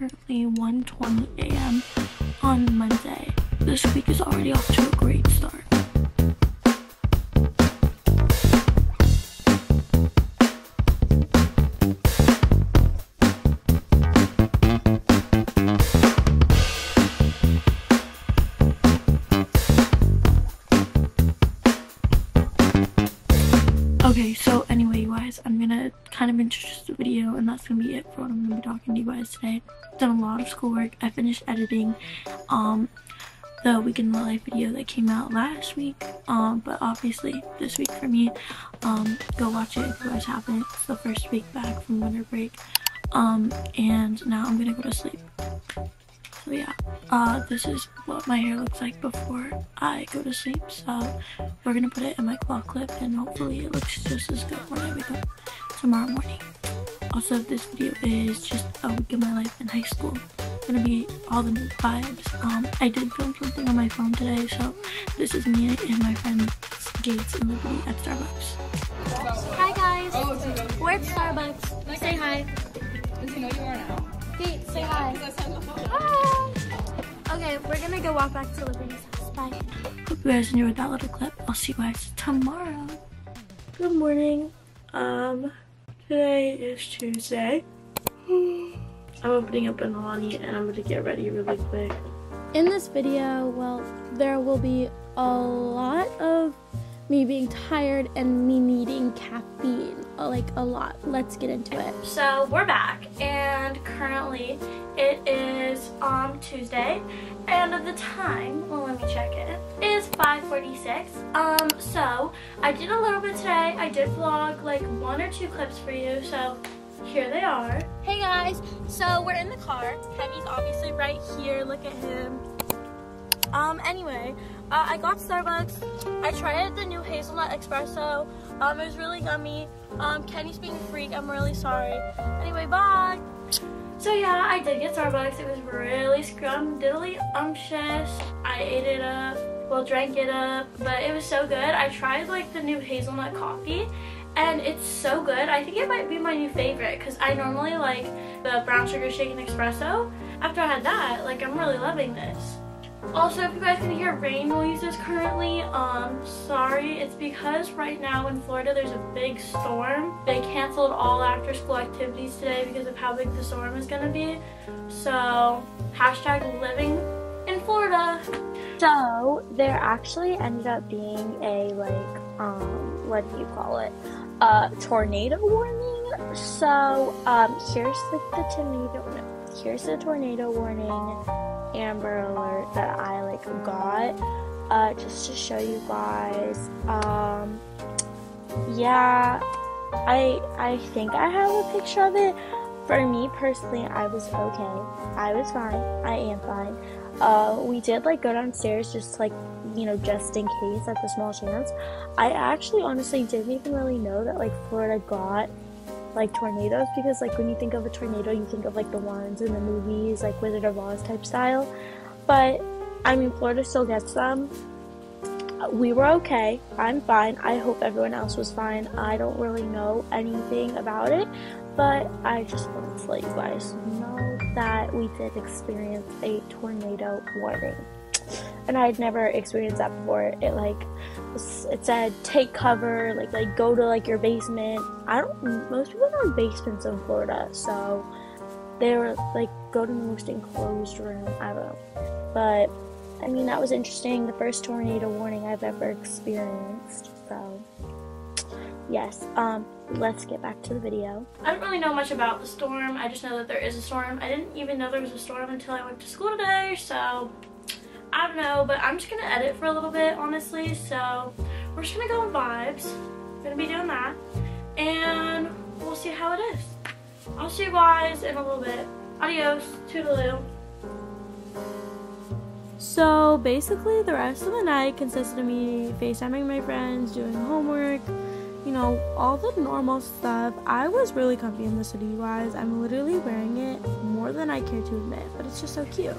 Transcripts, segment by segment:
currently 1:20 a.m. on Monday. This week is already off to a great start. Okay, so anyway, you guys, I'm gonna kind of introduce the video, and that's gonna be it for what I'm gonna be talking to you guys today. I've done a lot of schoolwork. I finished editing the Weekend in My Life video that came out last week, but obviously this week for me. Go watch it if you guys haven't. It's the first week back from winter break, and now I'm gonna go to sleep. So yeah, this is what my hair looks like before I go to sleep, so we're gonna put it in my claw clip and hopefully it looks just as good when I wake up tomorrow morning. Also, this video is just a week in my life in high school. It's gonna be all the new vibes. I did film something on my phone today, so this is me and my friend Gates in the room at Starbucks. Hi guys, we're at Starbucks. Say hi. Does he know you are now? Gates, say hi. Hi. Okay, we're gonna go walk back to Liberty's house. Bye. Hope you guys enjoyed that little clip. I'll see you guys tomorrow. Good morning. Today is Tuesday. I'm opening up an Alani and I'm gonna get ready really quick. In this video, well, there will be a lot of me being tired and me needing caffeine, like a lot. Let's get into it. So we're back, and currently it is Tuesday, and the time, well, let me check it, is 5:46. So I did a little bit today. I did vlog like 1 or 2 clips for you, so here they are. Hey guys, so we're in the car. Heavy's obviously right here, look at him. Anyway, I got Starbucks. I tried the new hazelnut espresso. It was really gummy. Kenny's being a freak, I'm really sorry. Anyway, bye. So yeah, I did get Starbucks. It was really scrum-diddly umptious. I ate it up, well, drank it up, but it was so good. I tried like the new hazelnut coffee and it's so good. I think it might be my new favorite because I normally like the brown sugar shaken espresso. After I had that, like, I'm really loving this. Also, if you guys can hear rain noises currently, sorry, it's because right now in Florida there's a big storm. They canceled all after school activities today because of how big the storm is going to be. So, hashtag living in Florida. So, there actually ended up being a, like, what do you call it? A tornado warning. So, here's the tornado, no, here's the tornado warning Amber alert that I like got, just to show you guys. Yeah, I think I have a picture of it. For me personally, I was okay. I was fine. I am fine. We did like go downstairs just to, like, you know, just in case, at the small chance. I actually honestly didn't even really know that like Florida got like tornadoes, because like when you think of a tornado you think of like the ones in the movies, like Wizard of Oz type style, but I mean Florida still gets them. We were okay. I'm fine. I hope everyone else was fine. I don't really know anything about it, but I just wanted to let you guys know that we did experience a tornado warning, and I had never experienced that before. It like it said take cover, like go to like your basement. I don't, most people don't have basements in Florida, so they were like go to the most enclosed room. I don't know, but I mean that was interesting. The first tornado warning I've ever experienced, so yes. Let's get back to the video. I don't really know much about the storm. I just know that there is a storm. I didn't even know there was a storm until I went to school today, so I don't know, but I'm just gonna edit for a little bit, honestly. So we're just gonna go on vibes. I'm gonna be doing that, and we'll see how it is. I'll see you guys in a little bit. Adios, toodaloo. So basically, the rest of the night consisted of me FaceTiming my friends, doing homework, you know, all the normal stuff. I was really comfy in the city, you guys. I'm literally wearing it more than I care to admit, but it's just so cute.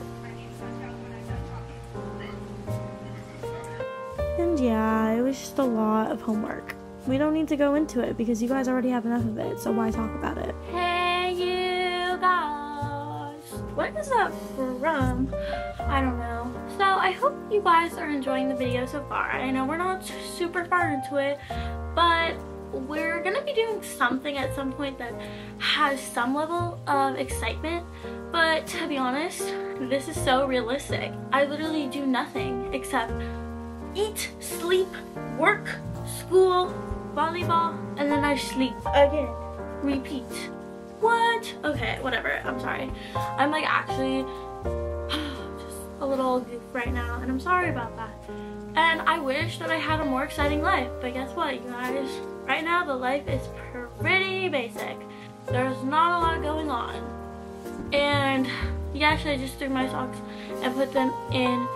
And yeah, it was just a lot of homework. We don't need to go into it because you guys already have enough of it, so why talk about it? Hey you guys! what is that from? I don't know. So I hope you guys are enjoying the video so far. I know we're not super far into it, but we're gonna be doing something at some point that has some level of excitement. But to be honest, this is so realistic. I literally do nothing except eat, sleep, work, school, volleyball, and then I sleep again. Repeat. What? Okay, whatever. I'm sorry. I'm like actually just a little goof right now, and I'm sorry about that. And I wish that I had a more exciting life, but guess what, you guys? Right now, the life is pretty basic. There's not a lot going on. And yeah, actually, I just threw my socks and put them in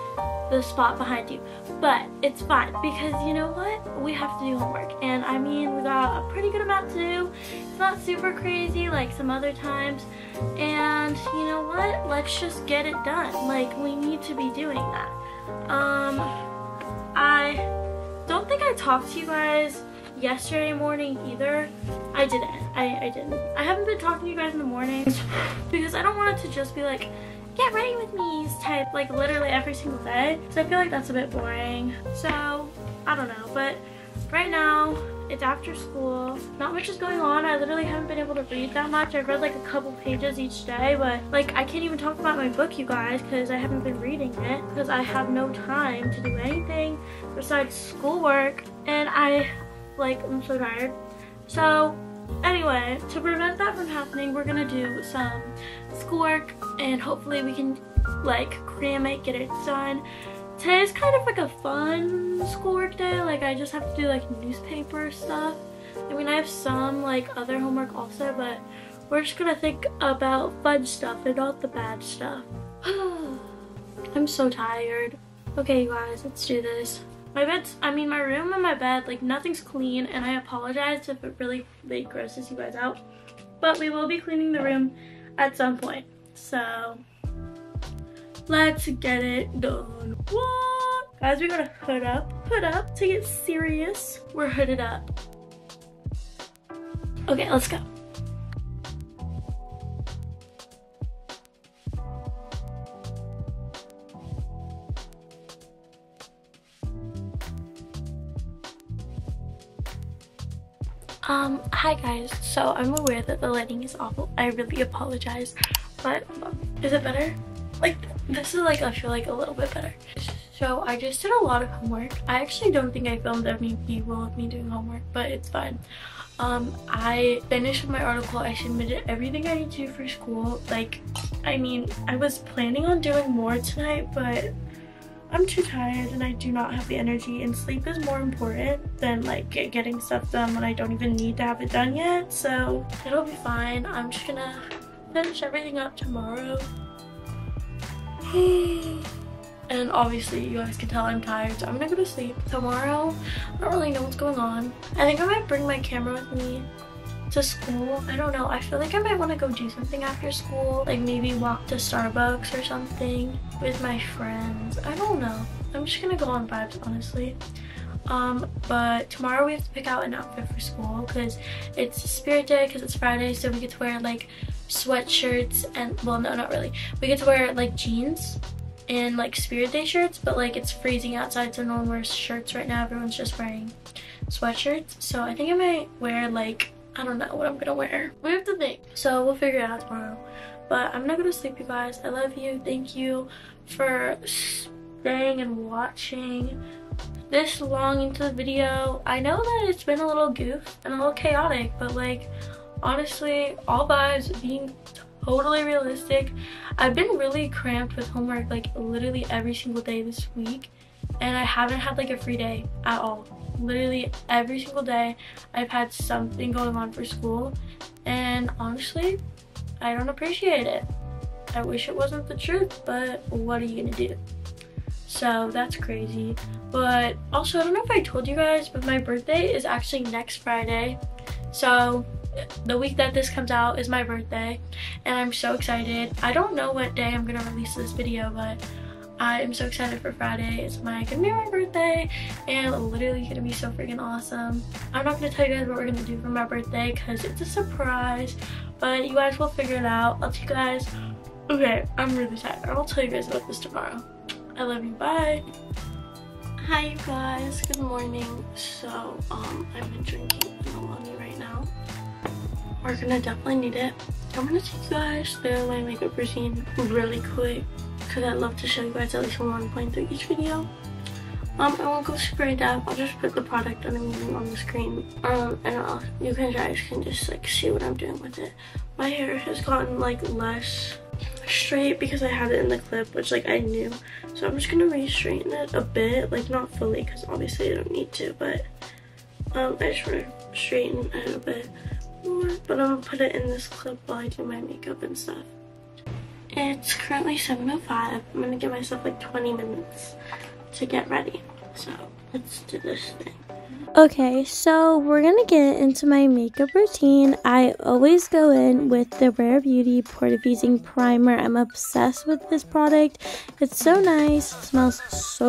the spot behind you. But it's fine, because you know what? We have to do homework. And I mean, we got a pretty good amount to do. It's not super crazy like some other times. And you know what? Let's just get it done. Like, we need to be doing that. I don't think I talked to you guys yesterday morning either. I didn't. I didn't. I haven't been talking to you guys in the mornings because I don't want it to just be like, get ready with me type, like literally every single day. So I feel like that's a bit boring. So I don't know, but right now it's after school. Not much is going on. I literally haven't been able to read that much. I've read like a couple pages each day, but like I can't even talk about my book, you guys, because I haven't been reading it because I have no time to do anything besides schoolwork. And I'm so tired. So anyway, to prevent that from happening, we're gonna do some schoolwork and hopefully we can like cram it, get it done. Today's kind of like a fun schoolwork day. Like I just have to do like newspaper stuff. I mean, I have some like other homework also, but we're just gonna think about fun stuff and not the bad stuff. I'm so tired. Okay, you guys, let's do this. My room and my bed, like nothing's clean, and I apologize if it really like grosses you guys out, but we will be cleaning the room at some point. So let's get it done. What? Guys, we gotta hood up to get serious. We're hooded up. Okay, let's go. Hi guys, so I'm aware that the lighting is awful. I really apologize, but is it better? Like, this is like, I feel like a little bit better. So I just did a lot of homework. I actually don't think I filmed any B-roll of me doing homework, but it's fine. I finished my article. I submitted everything I need to do for school. Like, I mean, I was planning on doing more tonight, but I'm too tired and I do not have the energy, and sleep is more important than like getting stuff done when I don't even need to have it done yet. So it'll be fine. I'm just gonna finish everything up tomorrow. And obviously you guys can tell I'm tired, so I'm gonna go to sleep. Tomorrow, I don't really know what's going on. I think I might bring my camera with me to school. I don't know. I feel like I might want to go do something after school, like maybe walk to Starbucks or something with my friends. I don't know. I'm just gonna go on vibes, honestly. But tomorrow we have to pick out an outfit for school because it's spirit day, because it's Friday, so we get to wear like sweatshirts and, well, no, not really. We get to wear like jeans and like spirit day shirts, but like it's freezing outside, so no one wears shirts right now. Everyone's just wearing sweatshirts. So I think I might wear like, I don't know what I'm gonna wear. We have to think. So we'll figure it out tomorrow. But I'm gonna go to sleep, you guys. I love you. Thank you for staying and watching this long into the video. I know that it's been a little goof and a little chaotic, but like, honestly, all vibes, being totally realistic. I've been really cramped with homework like literally every single day this week, and I haven't had like a free day at all. Literally every single day I've had something going on for school, and honestly I don't appreciate it. I wish it wasn't the truth, but what are you gonna do? So that's crazy. But also, I don't know if I told you guys, but my birthday is actually next Friday. So the week that this comes out is my birthday, and I'm so excited. I don't know what day I'm gonna release this video, but I am so excited for Friday. It's gonna be my birthday, and literally gonna be so freaking awesome. I'm not gonna tell you guys what we're gonna do for my birthday because it's a surprise, but you guys will figure it out. I'll see you guys Okay, I'm really tired. I'll tell you guys about this tomorrow. I love you, bye. Hi you guys, good morning. So, I've been drinking Milani right now. We're gonna definitely need it. I'm gonna take you guys through my makeup routine really quick because I love to show you guys at least one point through each video. I won't go super in depth. I'll just put the product that I'm using on the screen. And you guys can just like see what I'm doing with it. My hair has gotten like less straight because I had it in the clip, which like I knew. So I'm just gonna re-straighten it a bit, like not fully because obviously I don't need to, but I just wanna straighten it a bit more. But I'm gonna put it in this clip while I do my makeup and stuff. It's currently 7:05. I'm gonna give myself like 20 minutes to get ready. So let's do this thing. Okay, so we're gonna get into my makeup routine. I always go in with the Rare Beauty Portafusing Primer. I'm obsessed with this product. It's so nice, it smells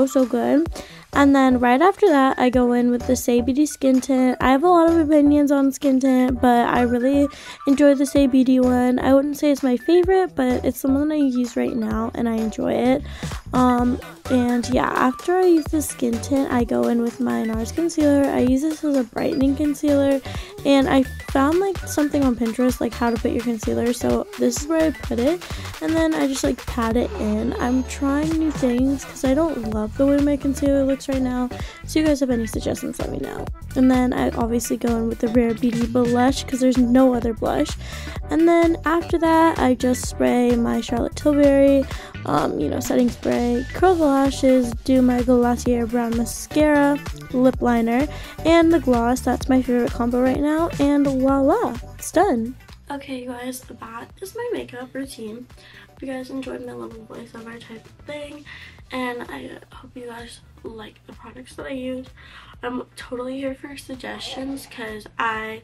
so good. And then right after that, I go in with the Say Beauty Skin Tint. I have a lot of opinions on skin tint, but I really enjoy the Say Beauty one. I wouldn't say it's my favorite, but it's the one I use right now, and I enjoy it. And yeah, after I use the skin tint, I go in with my NARS concealer. I use this as a brightening concealer, and I found like something on Pinterest, like how to put your concealer, so this is where I put it, and then I just like pat it in. I'm trying new things because I don't love the way my concealer looks right now, so you guys have any suggestions, let me know. And then I obviously go in with the Rare Beauty blush because there's no other blush, and then after that I just spray my Charlotte Tilbury you know, setting spray, curl the lashes, do my Glossier brown mascara, lip liner, and the gloss. That's my favorite combo right now, and voila, it's done. Okay you guys, that is my makeup routine. Hope you guys enjoyed my little voiceover type of thing, and I hope you guys like the products that I use. I'm totally here for suggestions because I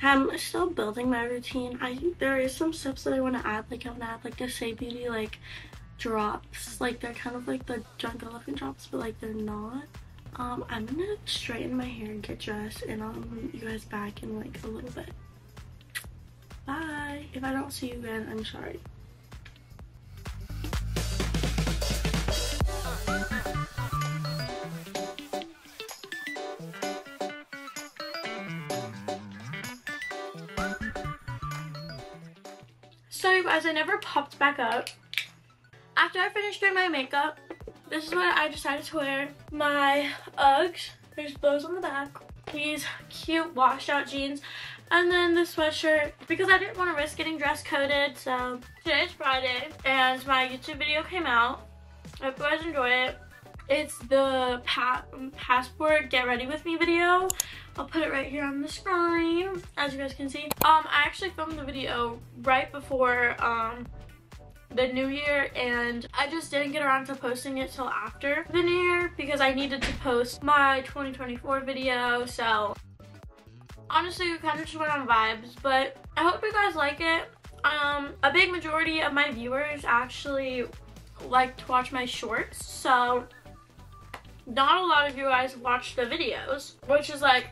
am still building my routine. I think there is some steps that I want to add, like I'm gonna add like the Say Beauty like drops, like they're kind of like the jungle looking drops, but like they're not. I'm gonna straighten my hair and get dressed, and I'll meet you guys back in like a little bit. Bye. If I don't see you again, I'm sorry. So guys, I never popped back up. After I finished doing my makeup, this is what I decided to wear. My Uggs, there's bows on the back, these cute washed out jeans, and then the sweatshirt because I didn't want to risk getting dress coded. So today's Friday and my YouTube video came out. I hope you guys enjoy it. It's the passport get ready with me video. I'll put it right here on the screen, as you guys can see. I actually filmed the video right before the new year, and I just didn't get around to posting it till after the new year because I needed to post my 2024 video. So honestly, we kind of just went on vibes, but I hope you guys like it. A big majority of my viewers actually like to watch my shorts, so not a lot of you guys watch the videos, which is like,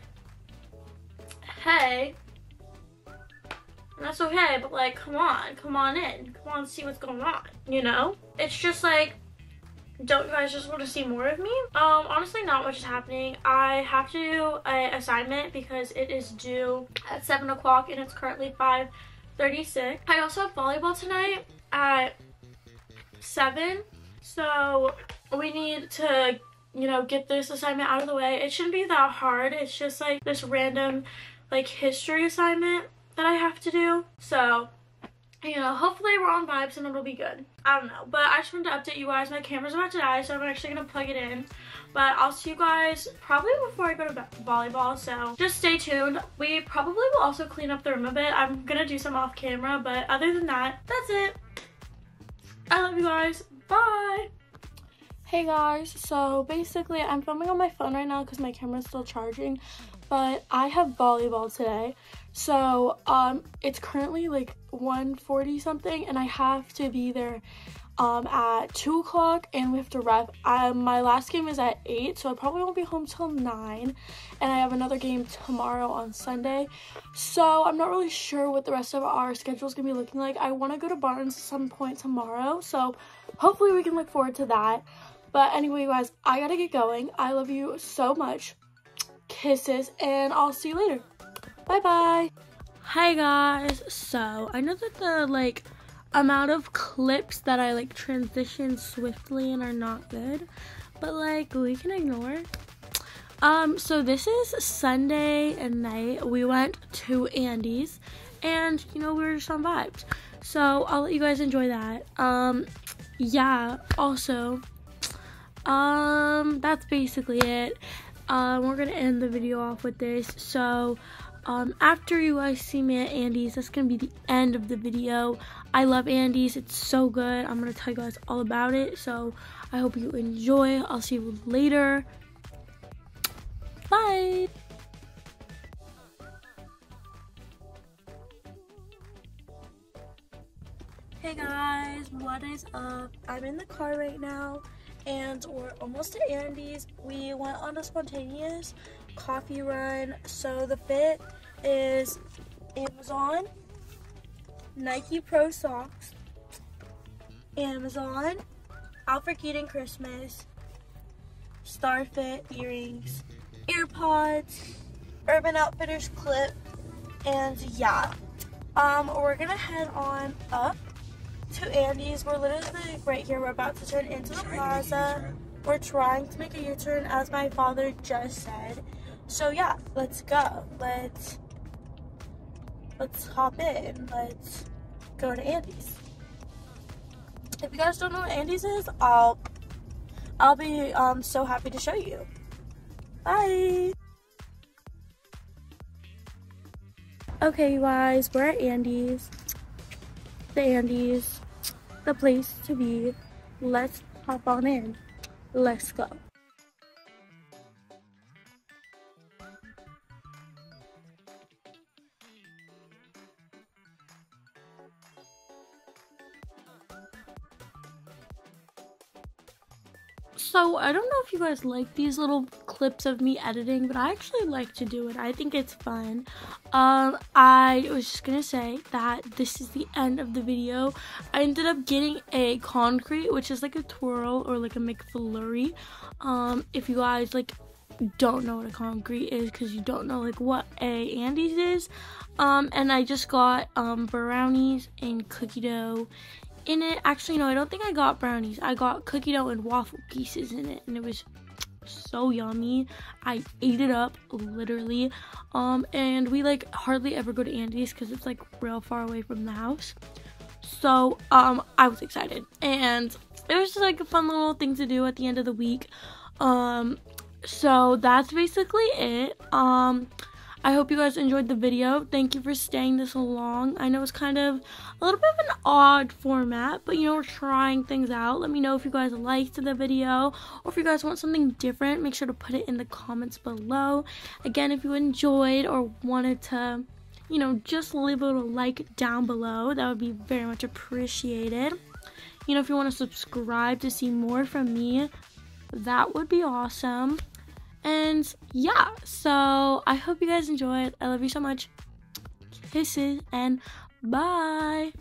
hey, and that's okay, but like, come on in, see what's going on, you know? It's just like, don't you guys just want to see more of me? Honestly, not much is happening. I have to do an assignment because it is due at 7 o'clock and it's currently 5:36. I also have volleyball tonight at 7, so we need to, you know, get this assignment out of the way. It shouldn't be that hard. It's just like this random like history assignment that I have to do. So, you know, hopefully we're on vibes and it'll be good. I don't know, but I just wanted to update you guys. My camera's about to die, so I'm actually gonna plug it in. But I'll see you guys probably before I go to volleyball, so just stay tuned. We probably will also clean up the room a bit. I'm gonna do some off camera, but other than that, that's it. I love you guys. Bye. Hey guys, so basically I'm filming on my phone right now because my camera's still charging, but I have volleyball today. So it's currently like 1:40 something and I have to be there at 2 o'clock and we have to rep. My last game is at 8, so I probably won't be home till 9, and I have another game tomorrow on Sunday, so I'm not really sure what the rest of our schedule is going to be looking like. I want to go to Barnes at some point tomorrow, so hopefully we can look forward to that. But anyway, you guys, I gotta get going. I love you so much. Kisses, and I'll see you later. Bye-bye. Hi, guys. So, I know that the, amount of clips that I, transition swiftly and are not good. But, we can ignore. So this is Sunday night. We went to Andy's. And, we were just on vibes. So, I'll let you guys enjoy that. Yeah. Also, that's basically it. We're gonna end the video off with this. So after you guys see me at Andy's, that's gonna be the end of the video. I love Andy's, it's so good. I'm gonna tell you guys all about it, so I hope you enjoy. I'll see you later. Bye. Hey guys, what is up? I'm in the car right now and we're almost at Andy's. We went on a spontaneous coffee run. So the fit is Amazon, Nike Pro Socks, Amazon, Alfred Keaton Christmas, Starfit earrings, AirPods, Urban Outfitters clip, and yeah. We're gonna head on up to Andy's. We're literally right here. We're about to turn into the plaza. We're trying to make a U-turn, as my father just said. So yeah, let's go. Let's hop in. Let's go to Andy's. If you guys don't know what Andy's is, I'll be so happy to show you. Bye. Okay, you guys, we're at Andy's. The Andy's, the place to be. Let's hop on in. Let's go. So I don't know if you guys like these little clips of me editing, but I actually like to do it. I think it's fun. I was just gonna say that this is the end of the video. I ended up getting a concrete, which is like a twirl or like a McFlurry. If you guys don't know what a concrete is because you don't know what a Andy's is, and I just got brownies and cookie dough in it. Actually, no, I don't think I got brownies. I got cookie dough and waffle pieces in it, and it was so yummy. I ate it up, literally. And we hardly ever go to Andy's because it's real far away from the house. So I was excited, and it was just a fun little thing to do at the end of the week. So that's basically it. I hope you guys enjoyed the video. Thank you for staying this long. I know it's kind of a little bit of an odd format, but we're trying things out. Let me know if you guys liked the video or if you guys want something different. Make sure to put it in the comments below. Again, if you enjoyed or wanted to, just leave a little like down below. That would be very much appreciated. If you want to subscribe to see more from me, that would be awesome. And yeah, so I hope you guys enjoyed. I love you so much. Kisses and bye.